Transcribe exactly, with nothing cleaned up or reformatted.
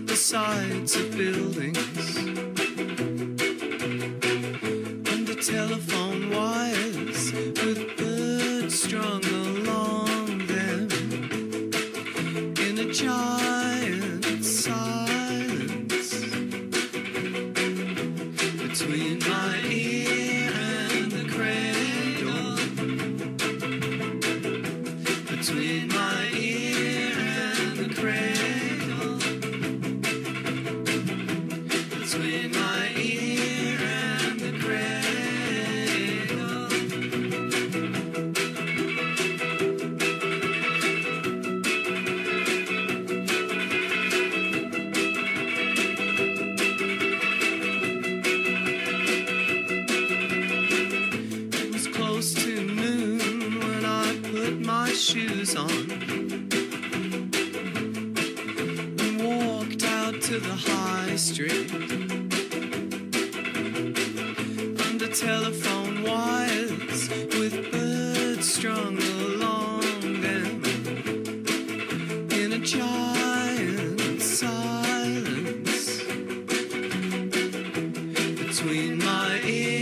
at the sides of buildings and the telephone wires with birds strung along them in a giant silence between my ear and the cradle, between my ear and the cradle. Between my ear and the cradle. It was close to noon when I put my shoes on and walked out to the high street. Telephone wires with birds strung along them in a giant silence between my ears.